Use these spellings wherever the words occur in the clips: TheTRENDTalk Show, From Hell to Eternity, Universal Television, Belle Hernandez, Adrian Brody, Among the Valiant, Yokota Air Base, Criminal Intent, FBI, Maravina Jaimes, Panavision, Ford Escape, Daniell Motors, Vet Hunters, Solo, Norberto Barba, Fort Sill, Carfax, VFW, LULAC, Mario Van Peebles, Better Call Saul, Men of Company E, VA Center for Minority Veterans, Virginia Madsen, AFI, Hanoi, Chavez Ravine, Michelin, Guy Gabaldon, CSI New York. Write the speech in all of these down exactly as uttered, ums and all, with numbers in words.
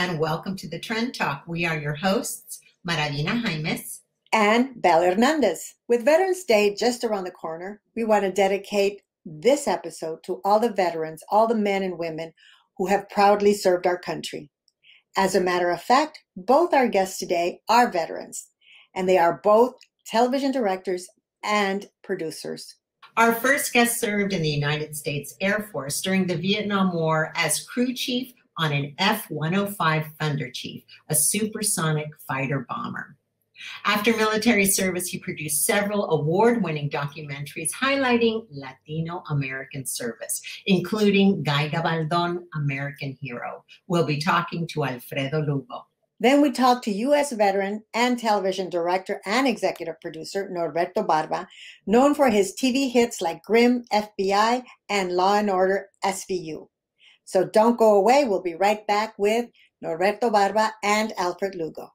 and welcome to the Trend Talk. We are your hosts, Maravina Jaimes and Belle Hernandez. With Veterans Day just around the corner, we want to dedicate this episode to all the veterans, all the men and women who have proudly served our country. As a matter of fact, both our guests today are veterans, and they are both television directors and producers. Our first guest served in the United States Air Force during the Vietnam War as crew chief on an F one oh five Thunderchief, a supersonic fighter bomber. After military service, he produced several award-winning documentaries highlighting Latino American service, including Guy Gabaldon, American Hero. We'll be talking to Alfredo Lugo. Then we talked to U S veteran and television director and executive producer Norberto Barba, known for his T V hits like Grimm, F B I, and Law and Order S V U. So don't go away. We'll be right back with Norberto Barba and Alfredo Lugo.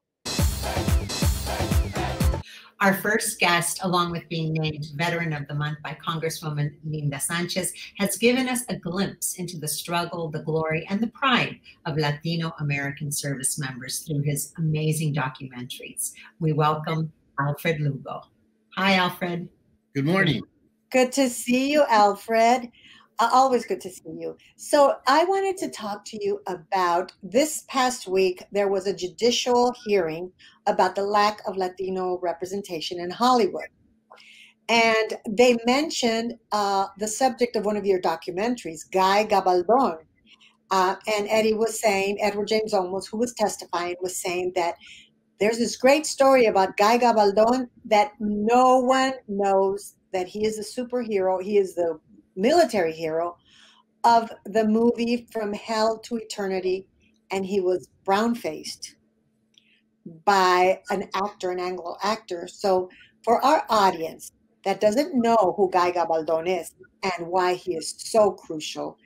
Our first guest, along with being named Veteran of the Month by Congresswoman Linda Sanchez, has given us a glimpse into the struggle, the glory, and the pride of Latino American service members through his amazing documentaries. We welcome Alfredo Lugo. Hi, Alfred. Good morning. Good to see you, Alfred. Uh, always good to see you. So I wanted to talk to you about this past week. There was a judicial hearing about the lack of Latino representation in Hollywood. And they mentioned uh, the subject of one of your documentaries, Guy Gabaldon. Uh, and Eddie was saying, Edward James Olmos, who was testifying, was saying that there's this great story about Guy Gabaldon that no one knows that he is a superhero. He is the military hero of the movie From Hell to Eternity, and he was brown-faced by an actor, an Anglo actor. So for our audience that doesn't know who Guy Gabaldon is and why he is so crucial,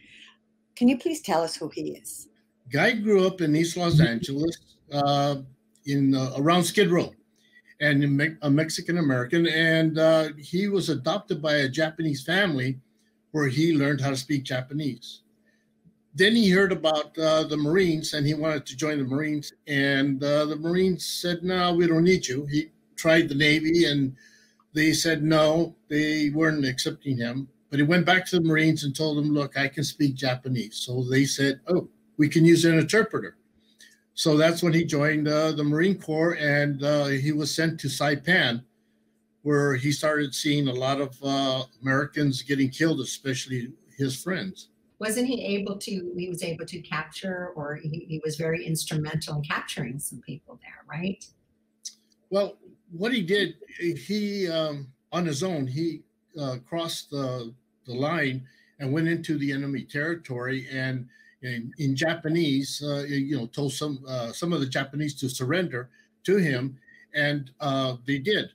can you please tell us who he is? Guy grew up in East Los Angeles, uh, in uh, around Skid Row, and a Mexican-American, and uh, he was adopted by a Japanese family where he learned how to speak Japanese. Then he heard about uh, the Marines, and he wanted to join the Marines. And uh, the Marines said, no, we don't need you. He tried the Navy, and they said no. They weren't accepting him. But he went back to the Marines and told them, look, I can speak Japanese. So they said, oh, we can use an interpreter. So that's when he joined uh, the Marine Corps, and uh, he was sent to Saipan, where he started seeing a lot of uh, Americans getting killed, especially his friends. Wasn't he able to, he was able to capture, or he, he was very instrumental in capturing some people there, right? Well, what he did, he, um, on his own, he uh, crossed the, the line and went into the enemy territory, and in, in Japanese, uh, you know, told some, uh, some of the Japanese to surrender to him, and uh, they did.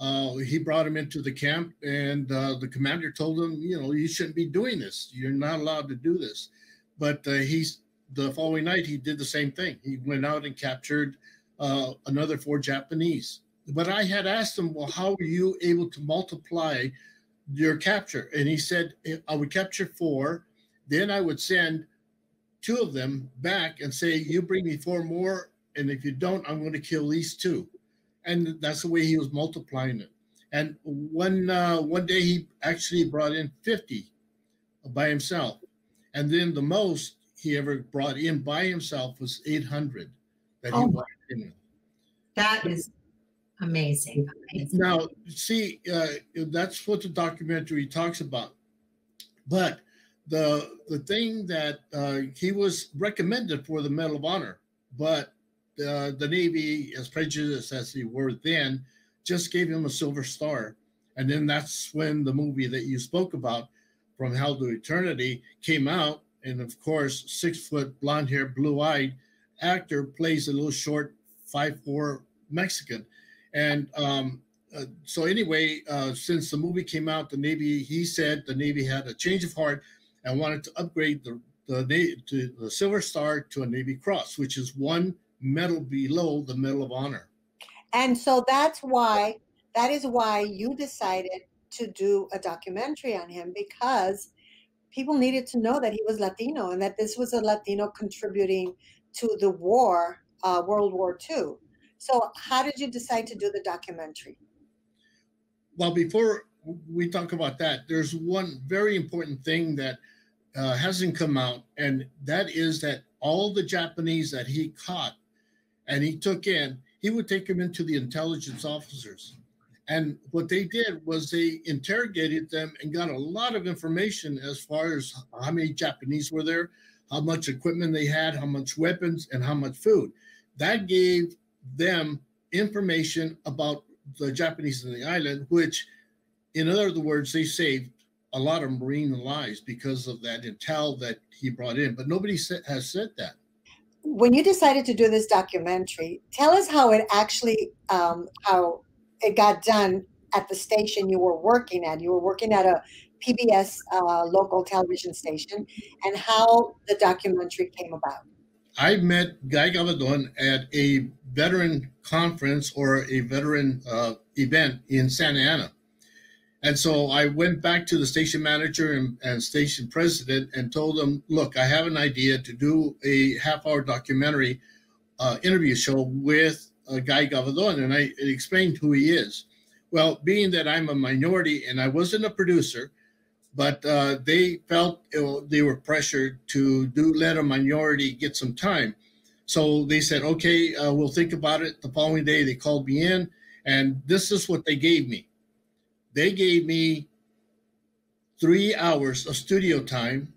Uh, he brought him into the camp, and uh, the commander told him, you know, you shouldn't be doing this. You're not allowed to do this. But uh, he's, the following night, he did the same thing. He went out and captured uh, another four Japanese. But I had asked him, well, how were you able to multiply your capture? And he said, I would capture four. Then I would send two of them back and say, you bring me four more. And if you don't, I'm going to kill these two. And that's the way he was multiplying it. And one uh, one day he actually brought in fifty by himself. And then the most he ever brought in by himself was eight hundred. That, oh, he brought in. That is amazing. amazing. Now, see, uh, that's what the documentary talks about. But the, the thing that uh, he was recommended for the Medal of Honor, but Uh, the Navy, as prejudiced as they were then, just gave him a Silver Star. And then that's when the movie that you spoke about, From Hell to Eternity, came out. And of course, six-foot, blonde-haired, blue-eyed actor plays a little short, five foot four Mexican. And um, uh, so anyway, uh, since the movie came out, the Navy, he said the Navy had a change of heart and wanted to upgrade the, the, to the Silver Star to a Navy Cross, which is one medal below the Medal of Honor. And so that's why, that is why you decided to do a documentary on him, because people needed to know that he was Latino and that this was a Latino contributing to the war, uh, World War Two. So how did you decide to do the documentary? Well, before we talk about that, there's one very important thing that uh, hasn't come out, and that is that all the Japanese that he caught and he took in, he would take them into the intelligence officers. And what they did was they interrogated them and got a lot of information as far as how many Japanese were there, how much equipment they had, how much weapons, and how much food. That gave them information about the Japanese in the island, which, in other words, they saved a lot of Marine lives because of that intel that he brought in. But nobody has said that. When you decided to do this documentary, tell us how it actually, um, how it got done at the station you were working at. You were working at a P B S uh, local television station, and how the documentary came about. I met Guy Gabaldon at a veteran conference or a veteran uh, event in Santa Ana. And so I went back to the station manager and, and station president and told them, look, I have an idea to do a half-hour documentary uh, interview show with uh, Guy Gabaldon, and I explained who he is. Well, being that I'm a minority and I wasn't a producer, but uh, they felt it, they were pressured to do let a minority get some time. So they said, okay, uh, we'll think about it. The following day, they called me in, and this is what they gave me. They gave me three hours of studio time,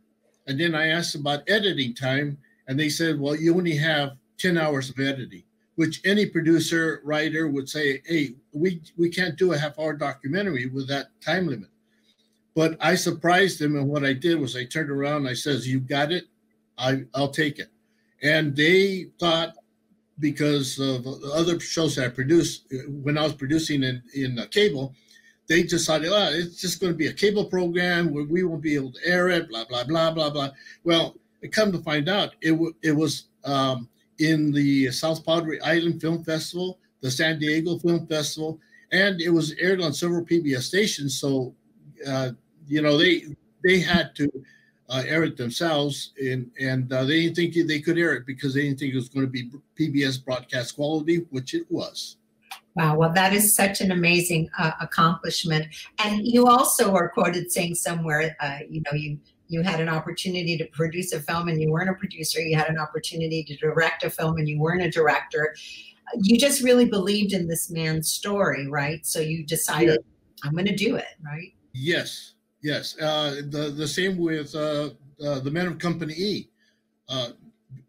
and then I asked about editing time, and they said, well, you only have ten hours of editing, which any producer, writer would say, hey, we, we can't do a half-hour documentary with that time limit. But I surprised them, and what I did was I turned around and I says, you got it, I, I'll take it. And they thought, because of the other shows that I produced, when I was producing in, in cable, they decided, oh, it's just going to be a cable program where we won't be able to air it, blah, blah, blah, blah, blah. Well, come to find out, it, w it was um, in the South Padre Island Film Festival, the San Diego Film Festival, and it was aired on several P B S stations. So, uh, you know, they they had to uh, air it themselves, and, and uh, they didn't think they could air it because they didn't think it was going to be P B S broadcast quality, which it was. Wow, well, that is such an amazing uh, accomplishment. And you also are quoted saying somewhere, uh, you know, you, you had an opportunity to produce a film and you weren't a producer. You had an opportunity to direct a film and you weren't a director. You just really believed in this man's story, right? So you decided, yeah, I'm going to do it, right? Yes, yes. Uh, the, the same with uh, uh, the Men of Company E. Uh,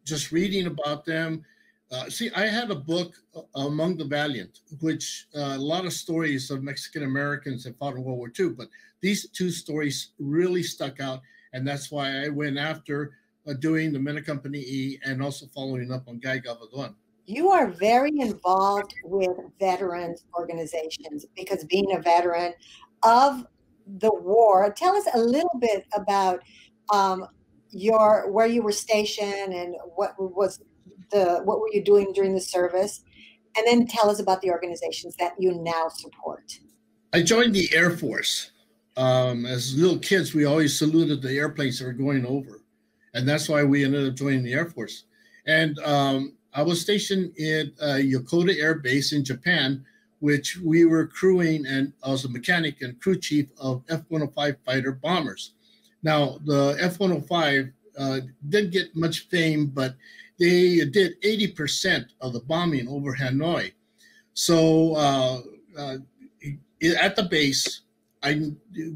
just reading about them. Uh, see, I had a book, uh, Among the Valiant, which uh, a lot of stories of Mexican-Americans that fought in World War Two, but these two stories really stuck out, and that's why I went after uh, doing the Men of Company E and also following up on Guy Gabaldon. You are very involved with veterans organizations because being a veteran of the war, tell us a little bit about um, your where you were stationed and what was... The, what were you doing during the service? And then tell us about the organizations that you now support. I joined the Air Force. Um, as little kids, we always saluted the airplanes that were going over. And that's why we ended up joining the Air Force. And um, I was stationed at uh, Yokota Air Base in Japan, which we were crewing, and I was a mechanic and crew chief of F one oh five fighter bombers. Now, the F one oh five uh, didn't get much fame, but they did eighty percent of the bombing over Hanoi. So uh, uh, at the base, I,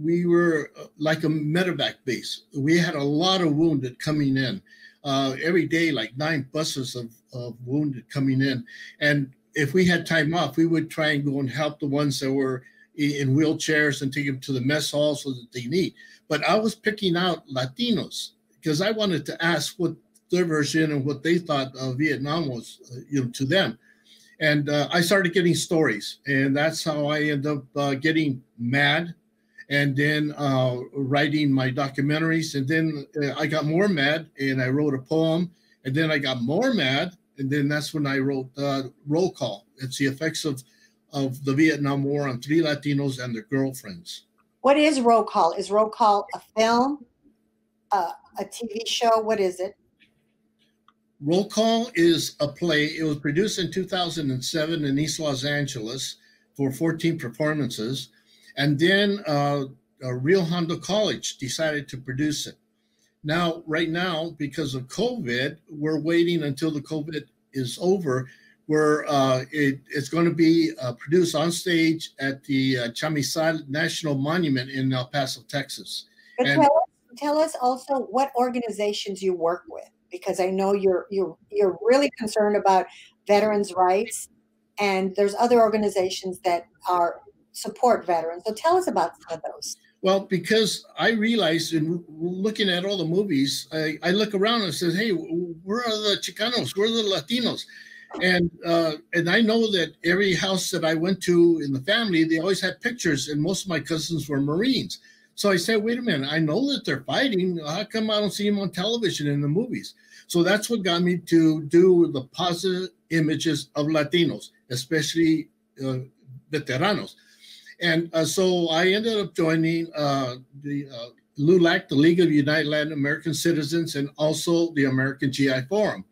we were like a medevac base. We had a lot of wounded coming in. Uh, every day, like nine buses of, of wounded coming in. And if we had time off, we would try and go and help the ones that were in wheelchairs and take them to the mess hall so that they need. But I was picking out Latinos because I wanted to ask what their version and what they thought of Vietnam was, uh, you know, to them. And uh, I started getting stories, and that's how I ended up uh, getting mad and then uh, writing my documentaries. And then uh, I got more mad, and I wrote a poem, and then I got more mad. And then that's when I wrote uh, Roll Call. It's the effects of, of the Vietnam War on three Latinos and their girlfriends. What is Roll Call? Is Roll Call a film, uh, a T V show? What is it? Roll Call is a play. It was produced in two thousand seven in East Los Angeles for fourteen performances. And then uh, uh, Real Honda College decided to produce it. Now, right now, because of COVID, we're waiting until the COVID is over, where uh, it, it's going to be uh, produced on stage at the uh, Chamisad National Monument in El Paso, Texas. But and tell, tell us also what organizations you work with, because I know you're, you're, you're really concerned about veterans' rights, and there's other organizations that are support veterans. So tell us about some of those. Well, because I realized in looking at all the movies, I, I look around and says, hey, where are the Chicanos? Where are the Latinos? And uh, and I know that every house that I went to in the family, they always had pictures, and most of my cousins were Marines. So I said, wait a minute, I know that they're fighting. How come I don't see them on television in the movies? So that's what got me to do the positive images of Latinos, especially uh, veteranos. And uh, so I ended up joining uh, the uh, LULAC, the League of United Latin American Citizens, and also the American G I Forum,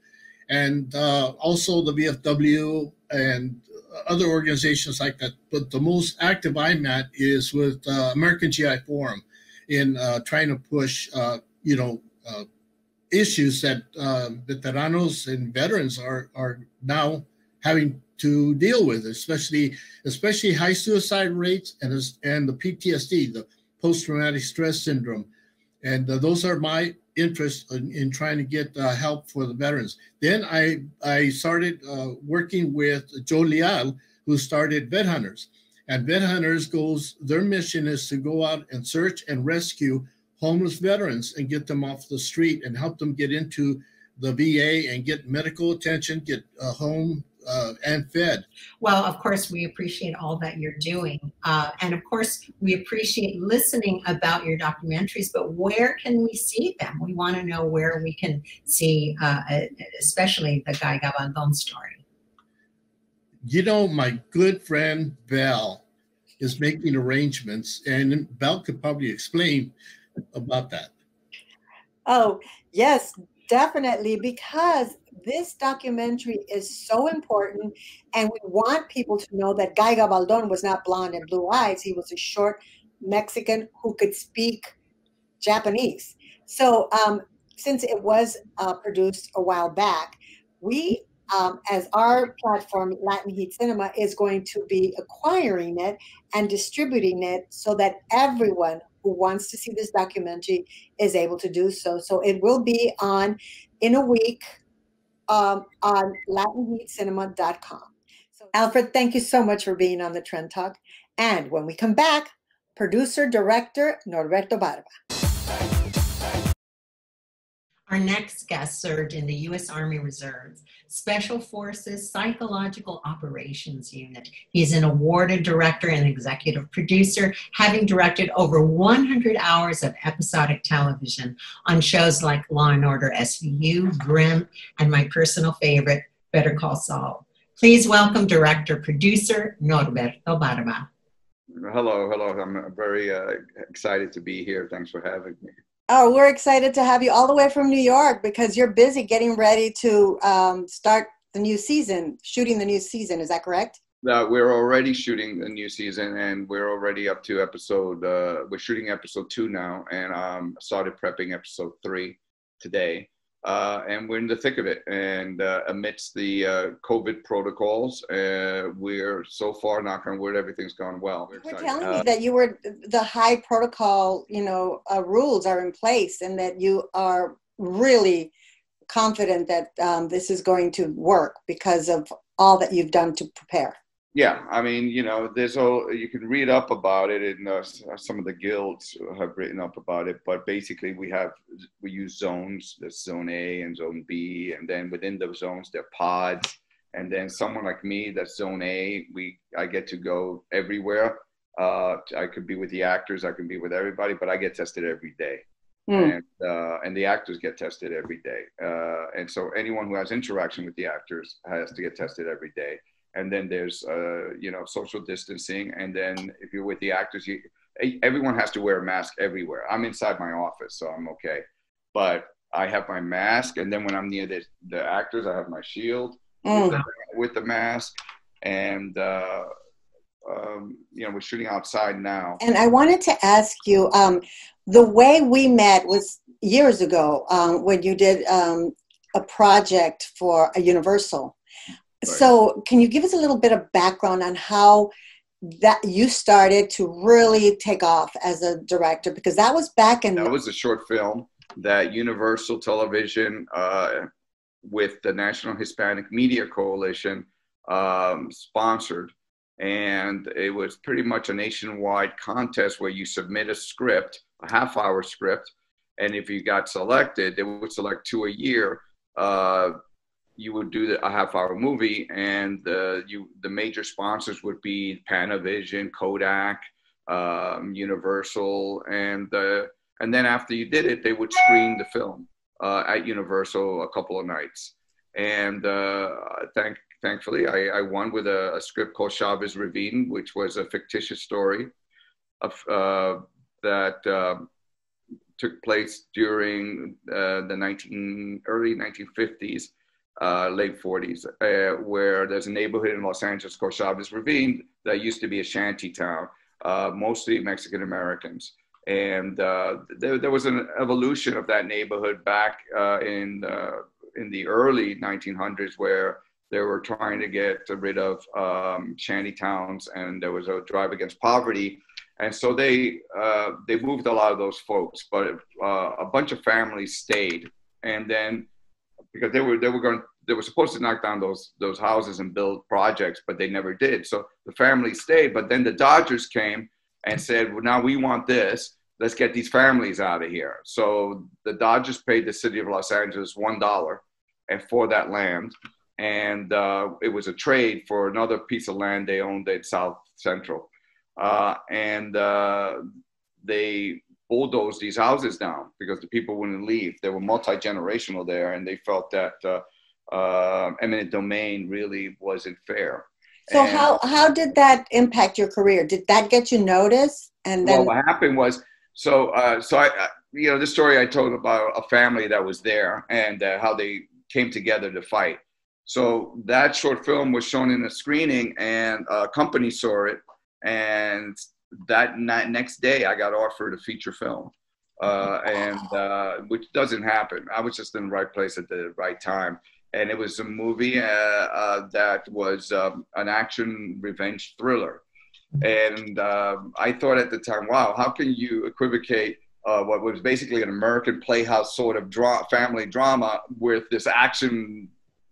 and uh, also the V F W and other organizations like that. But the most active I'm at is with uh, American G I Forum in uh, trying to push, uh, you know, uh, issues that uh, veteranos and veterans are, are now having to deal with, especially especially high suicide rates and, and the P T S D, the post-traumatic stress syndrome. And uh, those are my interests in, in trying to get uh, help for the veterans. Then I, I started uh, working with Joe Leal, who started Vet Hunters. And Vet Hunters goes, their mission is to go out and search and rescue homeless veterans and get them off the street and help them get into the V A and get medical attention, get a home, Uh, and fed. Well, of course, we appreciate all that you're doing. Uh, and of course, we appreciate listening about your documentaries, but where can we see them? We want to know where we can see, uh, especially the Guy Gabaldon story. You know, my good friend, Belle, is making arrangements, and Belle could probably explain about that. Oh, yes, definitely, because this documentary is so important, and we want people to know that Guy Gabaldon was not blonde and blue eyes. He was a short Mexican who could speak Japanese. So um, since it was uh, produced a while back, we, um, as our platform, Latin Heat Cinema, is going to be acquiring it and distributing it so that everyone who wants to see this documentary is able to do so. So it will be on in a week, Um, on Latin Heat Cinema dot com. So, Alfred, thank you so much for being on the Trend Talk. And when we come back, producer-director Norberto Barba. Our next guest served in the U S Army Reserves, Special Forces Psychological Operations Unit. He's an awarded director and executive producer, having directed over one hundred hours of episodic television on shows like Law and Order S V U, Grimm, and my personal favorite, Better Call Saul. Please welcome director, producer, Norberto Barba. Hello, hello. I'm very uh, excited to be here. Thanks for having me. Oh, we're excited to have you all the way from New York, because you're busy getting ready to um, start the new season, shooting the new season. Is that correct? Uh, we're already shooting the new season, and we're already up to episode, uh, we're shooting episode two now, and um, started prepping episode three today. Uh, and we're in the thick of it. And uh, amidst the uh, COVID protocols, uh, we're so far, knock on wood, everything's gone well. We're, we're telling uh, me that you were, the high protocol, you know, uh, rules are in place, and that you are really confident that um, this is going to work because of all that you've done to prepare. Yeah, I mean, you know, there's all, you can read up about it, and uh, some of the guilds have written up about it. But basically, we have we use zones. There's zone A and zone B, and then within those zones, there are pods. And then someone like me, that's zone A. We I get to go everywhere. Uh, I could be with the actors. I can be with everybody, but I get tested every day, mm. and uh, and the actors get tested every day. Uh, and so anyone who has interaction with the actors has to get tested every day. And then there's, uh, you know, social distancing. And then if you're with the actors, you, everyone has to wear a mask everywhere. I'm inside my office, so I'm okay. But I have my mask, and then when I'm near the, the actors, I have my shield mm. with, the, with the mask. And uh, um, you know, we're shooting outside now. And I wanted to ask you, um, the way we met was years ago um, when you did um, a project for a Universal. Right. So can you give us a little bit of background on how that you started to really take off as a director? Because that was back in... That was a short film that Universal Television uh, with the National Hispanic Media Coalition um, sponsored. And it was pretty much a nationwide contest where you submit a script, a half hour script. And if you got selected, they would select two a year. Uh, you would do the, a half hour movie, and uh, you, the major sponsors would be Panavision, Kodak, um, Universal. And uh, and then after you did it, they would screen the film uh, at Universal a couple of nights. And uh, thank, thankfully, I, I won with a, a script called Chavez Ravine, which was a fictitious story of, uh, that uh, took place during uh, the nineteen, early nineteen fifties. Uh, late forties, uh, where there's a neighborhood in Los Angeles called Chavez Ravine that used to be a shanty town, uh, mostly Mexican Americans. And uh, there, there was an evolution of that neighborhood back uh, in, uh, in the early nineteen hundreds, where they were trying to get rid of um, shanty towns, and there was a drive against poverty. And so they, uh, they moved a lot of those folks, but uh, a bunch of families stayed. And then because they were, they were going, they were supposed to knock down those, those houses and build projects, but they never did. So the family stayed, but then the Dodgers came and said, well, now we want this, let's get these families out of here. So the Dodgers paid the city of Los Angeles one dollar and for that land. And uh, it was a trade for another piece of land they owned in South Central. Uh, and uh, they bulldoze these houses down because the people wouldn't leave. They were multi-generational there, and they felt that uh, uh, eminent domain really wasn't fair. So and how how did that impact your career? Did that get you noticed? And then, well, what happened was, so uh, so I, I you know, the story I told about a family that was there and uh, how they came together to fight. So that short film was shown in a screening, and a company saw it, and that night, next day, I got offered a feature film, uh, and uh, which doesn't happen. I was just in the right place at the right time. And it was a movie uh, uh, that was um, an action revenge thriller. And um, I thought at the time, wow, how can you equivocate uh, what was basically an American Playhouse sort of dra- family drama with this action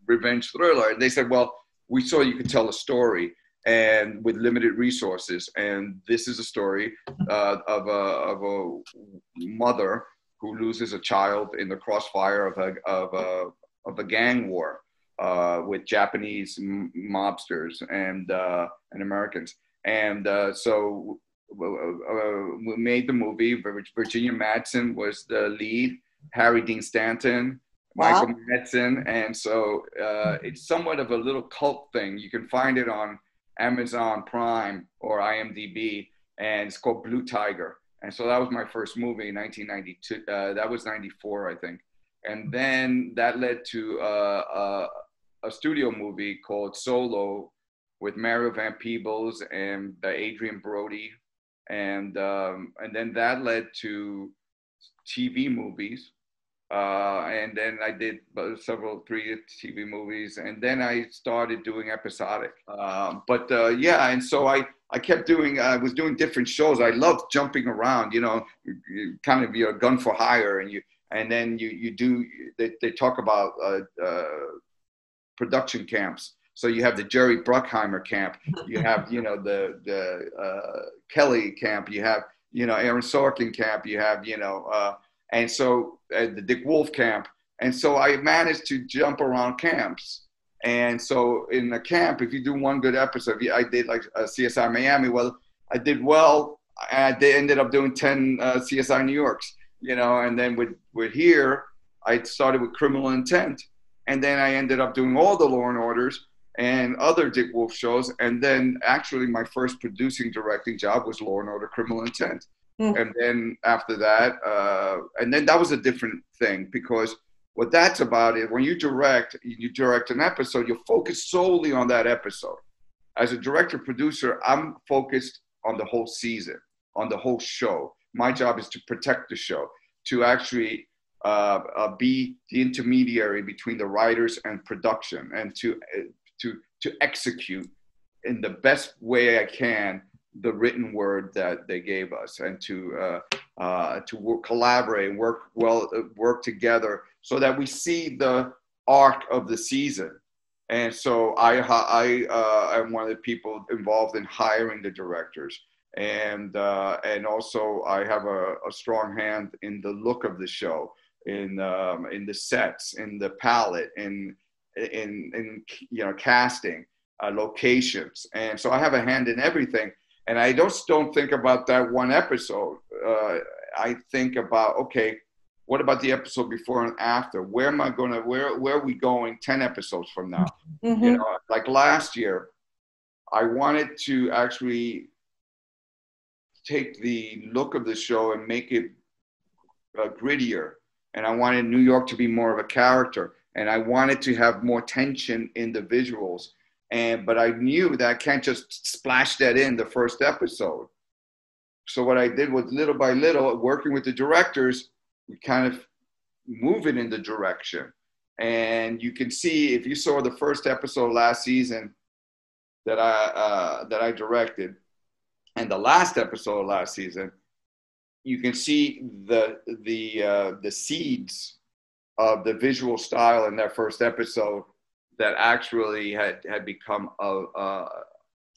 revenge thriller? And they said, well, we saw you could tell a story, and with limited resources. And this is a story uh, of, a, of a mother who loses a child in the crossfire of a, of a, of a gang war uh, with Japanese mobsters and, uh, and Americans. And uh, so uh, we made the movie. Virginia Madsen was the lead, Harry Dean Stanton, Michael wow. Madsen. And so uh, it's somewhat of a little cult thing. You can find it on Amazon Prime or IMDb, and it's called Blue Tiger. And so that was my first movie in nineteen ninety-two. Uh, that was ninety-four, I think. And then that led to uh, a, a studio movie called Solo with Mario Van Peebles and uh, Adrian Brody. And, um, and then that led to T V movies. Uh, and then I did several, three T V movies, and then I started doing episodic. Um, but uh, yeah, and so I, I kept doing, I was doing different shows. I loved jumping around, you know, kind of you're a gun for hire, and you, and then you, you do, they, they talk about uh, uh, production camps. So you have the Jerry Bruckheimer camp, you have, you know, the, the uh, Kelly camp, you have, you know, Aaron Sorkin camp, you have, you know, uh, and so uh, the Dick Wolf camp. And so I managed to jump around camps. And so in the camp, if you do one good episode, I did like a C S I Miami. Well, I did well. I did, ended up doing ten uh, C S I New Yorks, you know. And then with, with here, I started with Criminal Intent. And then I ended up doing all the Law and Orders and other Dick Wolf shows. And then actually my first producing directing job was Law and Order Criminal Intent. Mm. And then after that, uh, and then that was a different thing, because what that's about is when you direct, you direct an episode, you're focused solely on that episode. As a director producer, I'm focused on the whole season, on the whole show. My job is to protect the show, to actually uh, uh, be the intermediary between the writers and production, and to, uh, to, to execute in the best way I can the written word that they gave us, and to uh, uh, to work, collaborate and work well, uh, work together, so that we see the arc of the season. And so I I uh, am one of the people involved in hiring the directors, and uh, and also I have a, a strong hand in the look of the show, in um, in the sets, in the palette, in in in you know casting, uh, locations, and so I have a hand in everything. And I just don't think about that one episode. Uh, I think about, okay, what about the episode before and after? Where am I going to, where, where are we going ten episodes from now? Mm-hmm. You know, like last year, I wanted to actually take the look of the show and make it uh, grittier. And I wanted New York to be more of a character. And I wanted to have more tension in the visuals. And, but I knew that I can't just splash that in the first episode. So what I did was, little by little, working with the directors, we kind of move it in the direction. And you can see, if you saw the first episode last season that I, uh, that I directed, and the last episode last season, you can see the, the, uh, the seeds of the visual style in that first episode that actually had, had become a, a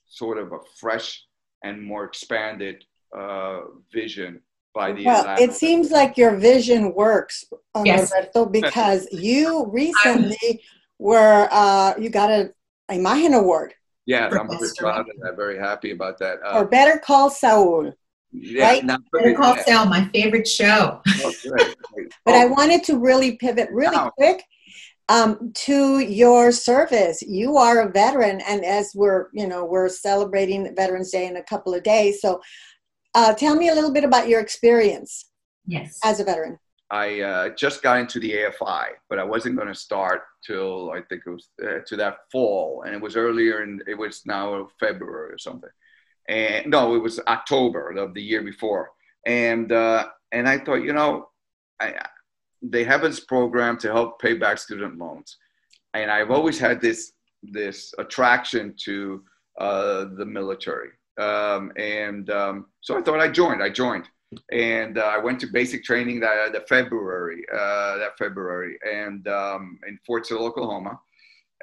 sort of a fresh and more expanded uh, vision by the Well, Atlanta. It seems like your vision works, um, yes. Norberto, because you recently were, uh, you got a, a Imagen Award. Yes, I'm very proud and I'm very happy about that. Uh, or Better Call Saul. Yeah, right? Not Better Call yeah. Saul, my favorite show. Oh, great, great. But oh. I wanted to really pivot really wow. quick. Um, to your service. You are a veteran, and as we're, you know, we're celebrating Veterans Day in a couple of days. So uh, tell me a little bit about your experience yes. as a veteran. I uh, just got into the A F I, but I wasn't going to start till I think it was uh, to that fall. And it was earlier, and it was now February or something. And no, it was October of the year before. And, uh, and I thought, you know, I, they have this program to help pay back student loans. And I've always had this, this attraction to uh, the military. Um, and um, so I thought I joined, I joined. And uh, I went to basic training that, that February, uh, that February, and um, in Fort Sill, Oklahoma.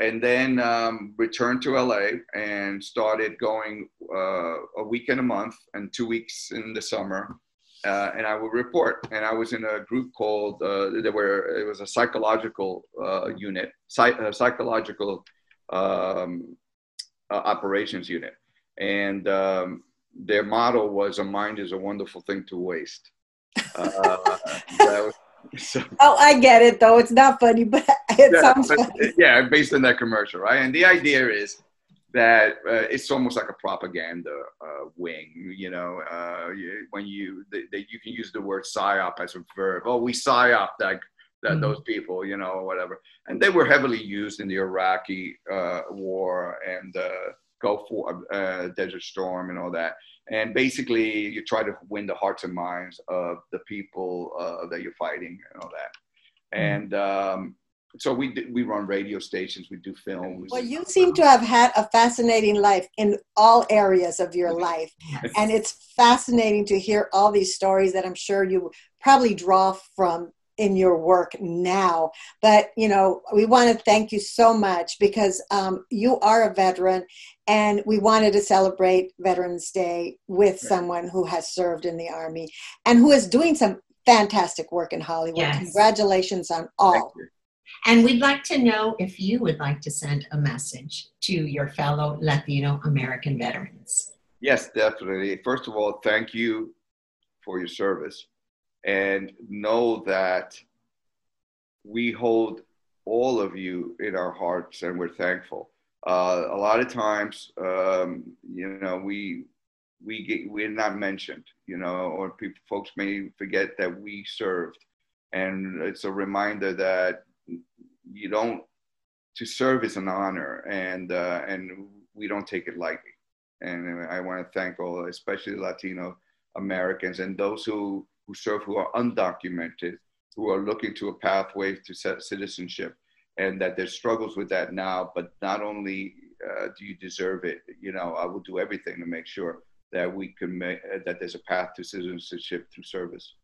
And then um, returned to L A and started going uh, a weekend a month and two weeks in the summer. Uh, and I would report, and I was in a group called, uh, there were, it was a psychological uh, unit, psych, uh, psychological um, uh, operations unit. And um, their motto was, a mind is a wonderful thing to waste. Uh, was, so, oh, I get it though. It's not funny, but it yeah, sounds but, funny. Yeah, based on that commercial, right? And the idea is that uh, it's almost like a propaganda uh, wing, you know, uh, when you, that you can use the word psyop as a verb. Oh, we psyop that, that mm-hmm. those people, you know, whatever. And they were heavily used in the Iraqi uh, war and uh, Gulf War, uh, Desert Storm and all that. And basically you try to win the hearts and minds of the people uh, that you're fighting and all that. Mm-hmm. And, um, so we do, we run radio stations, we do films. Well, you seem to have had a fascinating life in all areas of your life. And it's fascinating to hear all these stories that I'm sure you probably draw from in your work now. But, you know, we want to thank you so much because um, you are a veteran, and we wanted to celebrate Veterans Day with yeah. someone who has served in the Army and who is doing some fantastic work in Hollywood. Yes. Congratulations on all. And we'd like to know if you would like to send a message to your fellow Latino American veterans. Yes, definitely. First of all, thank you for your service. And know that we hold all of you in our hearts, and we're thankful. Uh, a lot of times, um, you know, we we get, we're not mentioned, you know, or people, folks may forget that we served. And it's a reminder that you don't, to serve is an honor, and, uh, and we don't take it lightly. And I want to thank all, especially Latino Americans and those who, who serve, who are undocumented, who are looking to a pathway to citizenship, and that there's struggles with that now, but not only uh, do you deserve it, you know, I will do everything to make sure that we can make, uh, that there's a path to citizenship through service.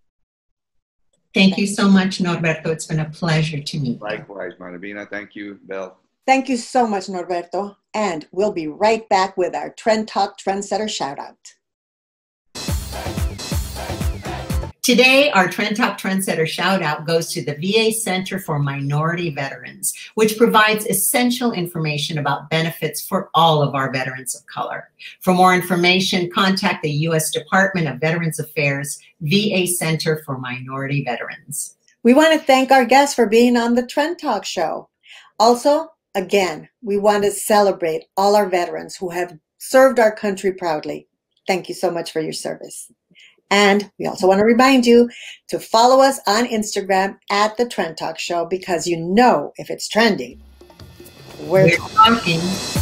Thank you so much, Norberto. It's been a pleasure to meet you. Likewise, Panavision. Thank you, Bell. Thank you so much, Norberto. And we'll be right back with our Trend Talk Trendsetter shout-out. Today, our Trend Talk Trendsetter shout-out goes to the V A Center for Minority Veterans, which provides essential information about benefits for all of our veterans of color. For more information, contact the U S Department of Veterans Affairs, V A Center for Minority Veterans. We want to thank our guests for being on the Trend Talk show. Also, again, we want to celebrate all our veterans who have served our country proudly. Thank you so much for your service. And we also want to remind you to follow us on Instagram at The Trend Talk Show, because you know if it's trending, we're, we're talking.